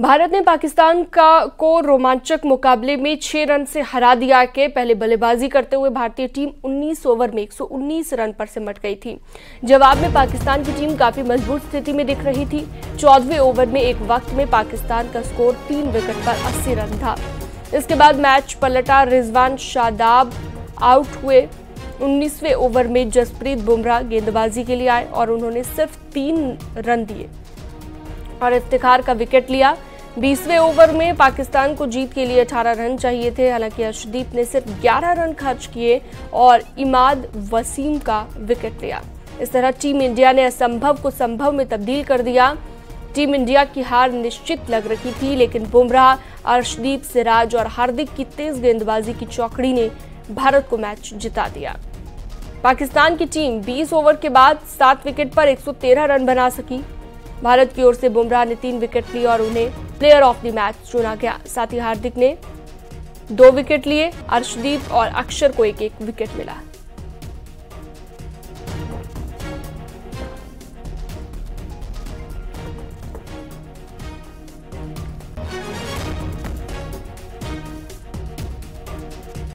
भारत ने पाकिस्तान को रोमांचक मुकाबले में 6 रन से हरा दिया के पहले बल्लेबाजी करते हुए भारतीय टीम 19 ओवर में 119 रन पर सिमट गई थी। जवाब में पाकिस्तान की टीम काफी मजबूत स्थिति में दिख रही थी। 14वें ओवर में एक वक्त में पाकिस्तान का स्कोर 3 विकेट पर 80 रन था। इसके बाद मैच पलटा, रिजवान शादाब आउट हुए। 19वें ओवर में जसप्रीत बुमराह गेंदबाजी के लिए आए और उन्होंने सिर्फ 3 रन दिए और इफ्तिखार का विकेट लिया। 20वें ओवर में पाकिस्तान को जीत के लिए 18 रन चाहिए थे, हालांकि अर्शदीप ने सिर्फ 11 रन खर्च किए और इमाद वसीम का विकेट लिया। इस तरह टीम इंडिया ने असंभव को संभव में तब्दील कर दिया। टीम इंडिया की हार निश्चित लग रही थी, लेकिन बुमराह, अर्शदीप, सिराज और हार्दिक की तेज गेंदबाजी की चौकड़ी ने भारत को मैच जिता दिया। पाकिस्तान की टीम 20 ओवर के बाद 7 विकेट पर 113 रन बना सकी। भारत की ओर से बुमराह ने 3 विकेट लिए और उन्हें प्लेयर ऑफ द मैच चुना गया। साथ ही हार्दिक ने 2 विकेट लिए, अर्शदीप और अक्षर को 1-1 विकेट मिला।